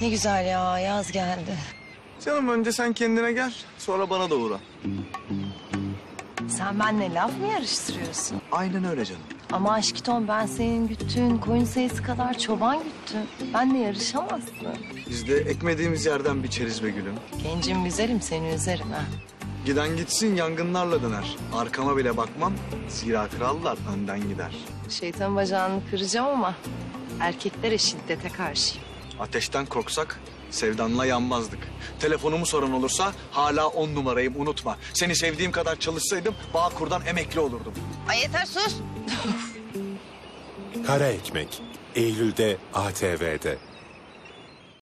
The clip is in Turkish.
Ne güzel ya, yaz geldi. Canım önce sen kendine gel, sonra bana da uğra. Sen benimle laf mı yarıştırıyorsun? Aynen öyle canım. Ama aşkitom, ben senin güttüğün koyun sayısı kadar çoban güttüm. Benimle yarışamazsın. Biz de ekmediğimiz yerden biçeriz be gülüm. Gencim güzelim, seni üzerim ha. Giden gitsin, yangınlarla döner. Arkama bile bakmam, zira krallar önden gider. Şeytan bacağını kıracağım ama erkeklere şiddete karşıyım. Ateşten korksak sevdanla yanmazdık. Telefonumu soran olursa hala 10 numarayım, unutma. Seni sevdiğim kadar çalışsaydım Bağkur'dan emekli olurdum. Ay yeter, sus. Kara Ekmek, Eylül'de ATV'de.